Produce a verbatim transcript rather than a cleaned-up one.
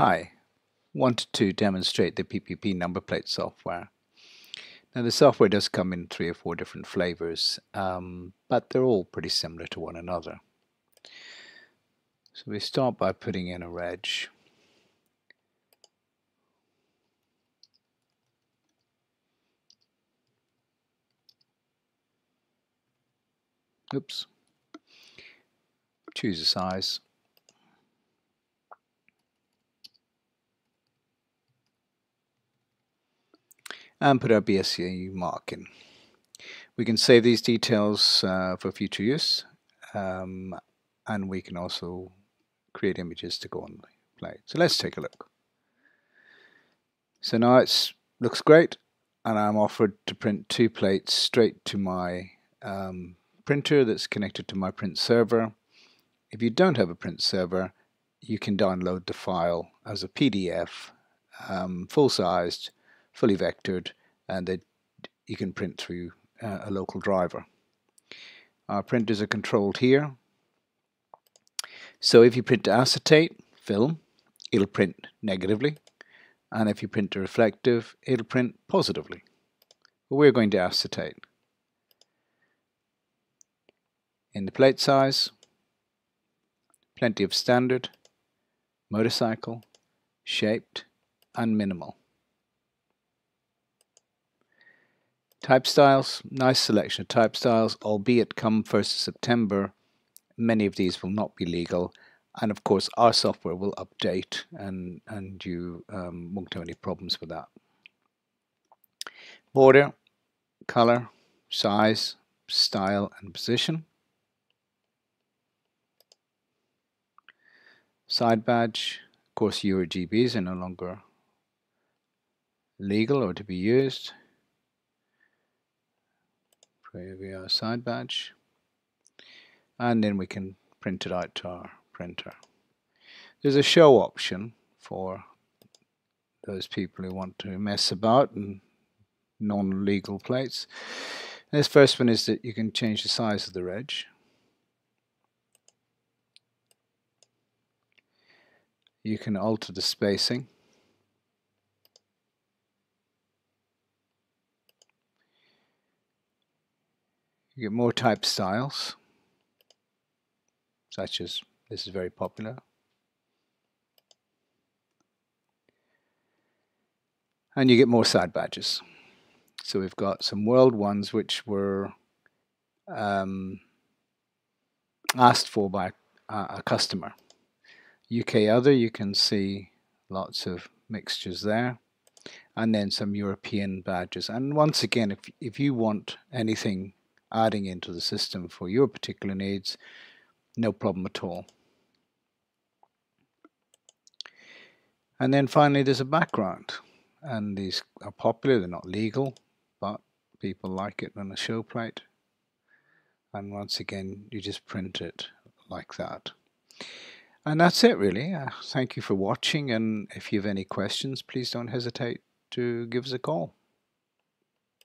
Hi, wanted to demonstrate the P P P number plate software. Now the software does come in three or four different flavors, um, but they're all pretty similar to one another. So we start by putting in a reg. Oops. Choose a size. And put our B S A mark in. We can save these details uh, for future use, um, and we can also create images to go on the plate. So let's take a look. So now it looks great, and I'm offered to print two plates straight to my um, printer that's connected to my print server. If you don't have a print server, you can download the file as a P D F, um, full-sized, fully vectored, and they, you can print through uh, a local driver. Our printers are controlled here. So if you print to acetate film, it'll print negatively, and if you print to reflective, it'll print positively. But we're going to acetate. In the plate size, plenty of standard, motorcycle, shaped, and minimal. Type styles, nice selection of type styles, albeit come first of September, many of these will not be legal, and of course our software will update and, and you um, won't have any problems with that. Border, color, size, style and position. Side badge, of course U R G Bs are no longer legal or to be used. Here we are, side badge, and then we can print it out to our printer. There's a show option for those people who want to mess about and non-legal plates. This first one is that you can change the size of the reg, you can alter the spacing, you get more type styles, such as, this is very popular. And you get more side badges. So we've got some world ones which were um, asked for by uh, a customer. U K other, you can see lots of mixtures there. And then some European badges. And once again, if, if you want anything adding into the system for your particular needs, no problem at all. And then finally there's a background, and these are popular, they're not legal, but people like it on a show plate, and once again you just print it like that. And that's it really. Uh, thank you for watching, and if you have any questions please don't hesitate to give us a call.